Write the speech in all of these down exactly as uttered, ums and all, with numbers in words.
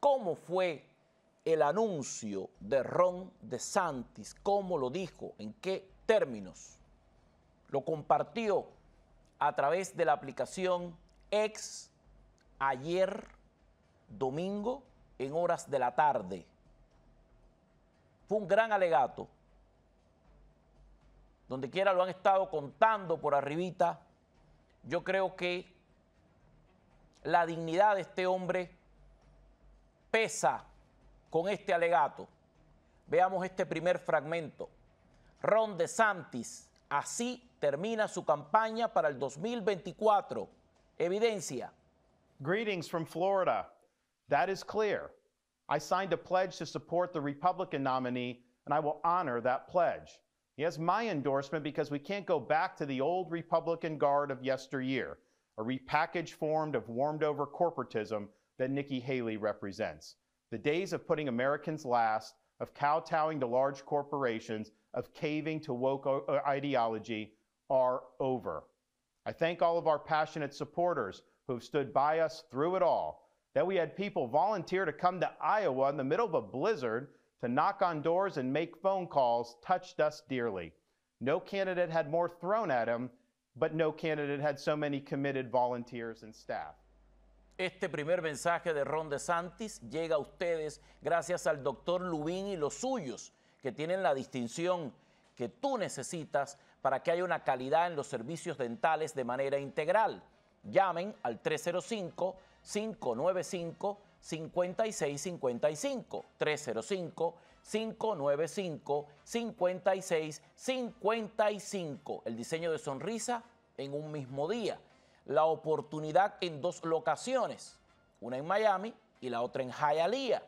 ¿Cómo fue el anuncio de Ron DeSantis? ¿Cómo lo dijo? ¿En qué términos? Lo compartió a través de la aplicación X ayer domingo en horas de la tarde. Fue un gran alegato. Donde quiera lo han estado contando por arribita. Yo creo que la dignidad de este hombre pesa con este alegato. Veamos este primer fragmento. Ron DeSantis, así termina su campaña para el dos mil veinticuatro. Evidencia. Greetings from Florida. That is clear. I signed a pledge to support the Republican nominee, and I will honor that pledge. He has my endorsement because we can't go back to the old Republican guard of yesteryear, a repackaged form of warmed-over corporatism that Nikki Haley represents. The days of putting Americans last, of kowtowing to large corporations, of caving to woke ideology are over. I thank all of our passionate supporters who have stood by us through it all. That we had people volunteer to come to Iowa in the middle of a blizzard to knock on doors and make phone calls touched us dearly. No candidate had more thrown at him, but no candidate had so many committed volunteers and staff. Este primer mensaje de Ron DeSantis llega a ustedes gracias al doctor Lubin y los suyos, que tienen la distinción que tú necesitas para que haya una calidad en los servicios dentales de manera integral. Llamen al tres cero cinco, cinco nueve cinco, cinco seis cinco cinco, tres cero cinco, cinco nueve cinco, cinco seis cinco cinco. El diseño de sonrisa en un mismo día. La oportunidad en dos locaciones, una en Miami y la otra en Hialeah.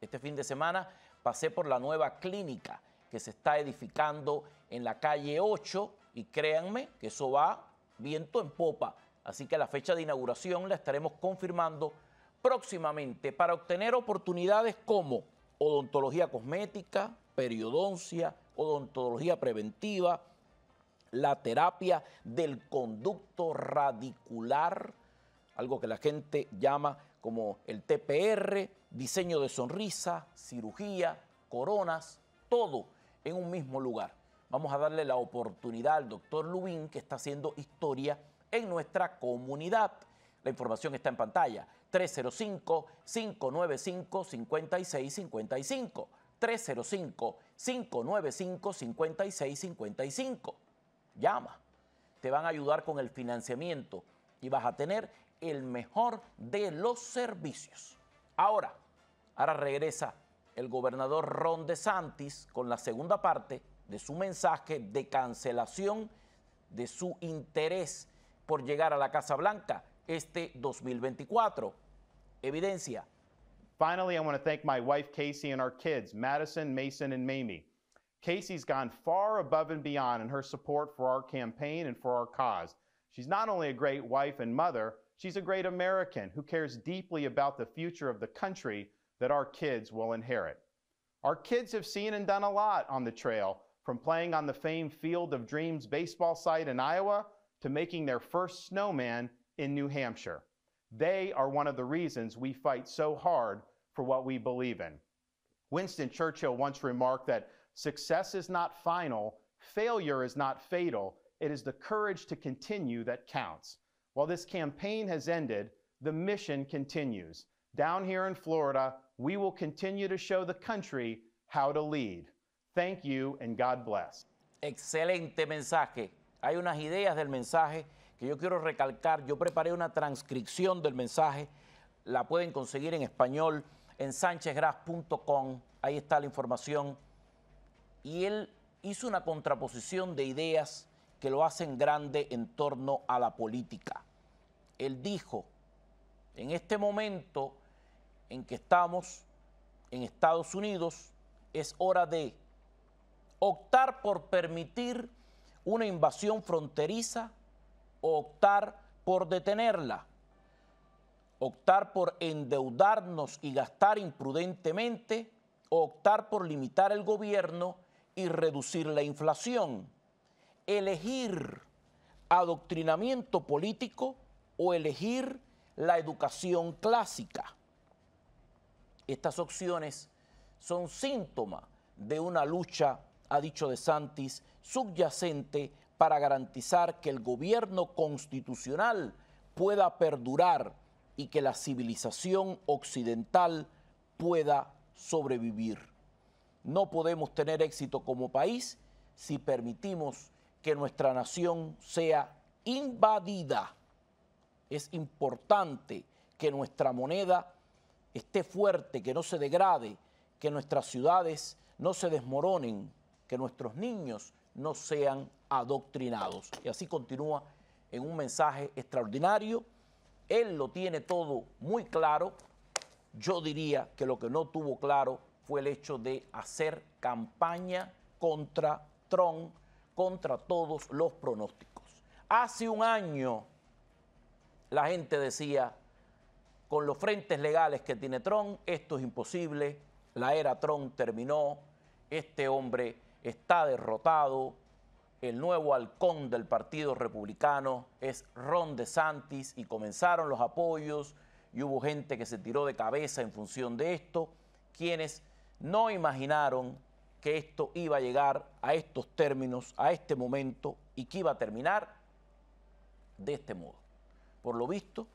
Este fin de semana pasé por la nueva clínica que se está edificando en la calle ocho y créanme que eso va viento en popa. Así que la fecha de inauguración la estaremos confirmando próximamente para obtener oportunidades como odontología cosmética, periodoncia, odontología preventiva, la terapia del conducto radicular, algo que la gente llama como el T P R, diseño de sonrisa, cirugía, coronas, todo en un mismo lugar. Vamos a darle la oportunidad al doctor Lubin, que está haciendo historia en nuestra comunidad. La información está en pantalla, tres cero cinco, cinco nueve cinco, cinco seis cinco cinco, tres cero cinco, cinco nueve cinco, cinco seis cinco cinco. Llama, te van a ayudar con el financiamiento y vas a tener el mejor de los servicios. Ahora, ahora regresa el gobernador Ron DeSantis con la segunda parte de su mensaje de cancelación de su interés por llegar a la Casa Blanca este dos mil veinticuatro. Evidencia. Finally, I want to thank my wife Casey and our kids, Madison, Mason and Mamie. Casey's gone far above and beyond in her support for our campaign and for our cause. She's not only a great wife and mother, she's a great American who cares deeply about the future of the country that our kids will inherit. Our kids have seen and done a lot on the trail, from playing on the famed Field of Dreams baseball site in Iowa to making their first snowman in New Hampshire. They are one of the reasons we fight so hard for what we believe in. Winston Churchill once remarked that success is not final, failure is not fatal, it is the courage to continue that counts. While this campaign has ended, the mission continues. Down here in Florida, we will continue to show the country how to lead. Thank you and God bless. Excelente mensaje. Hay unas ideas del mensaje que yo quiero recalcar. Yo preparé una transcripción del mensaje. La pueden conseguir en español en sánchez gras punto com. Ahí está la información. Y él hizo una contraposición de ideas que lo hacen grande en torno a la política. Él dijo, en este momento en que estamos en Estados Unidos, es hora de optar por permitir una invasión fronteriza o optar por detenerla, optar por endeudarnos y gastar imprudentemente o optar por limitar el gobierno y reducir la inflación, elegir adoctrinamiento político o elegir la educación clásica. Estas opciones son síntoma de una lucha, ha dicho DeSantis, subyacente para garantizar que el gobierno constitucional pueda perdurar y que la civilización occidental pueda sobrevivir. No podemos tener éxito como país si permitimos que nuestra nación sea invadida. Es importante que nuestra moneda esté fuerte, que no se degrade, que nuestras ciudades no se desmoronen, que nuestros niños no sean adoctrinados. Y así continúa en un mensaje extraordinario. Él lo tiene todo muy claro. Yo diría que lo que no tuvo claro fue el hecho de hacer campaña contra Trump, contra todos los pronósticos. Hace un año la gente decía, con los frentes legales que tiene Trump, esto es imposible, la era Trump terminó, este hombre está derrotado, el nuevo halcón del Partido Republicano es Ron DeSantis, y comenzaron los apoyos y hubo gente que se tiró de cabeza en función de esto, quienes no imaginaron que esto iba a llegar a estos términos, a este momento, y que iba a terminar de este modo. Por lo visto,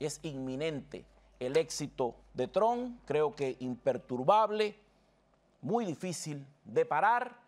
es inminente el éxito de Trump, creo que imperturbable, muy difícil de parar,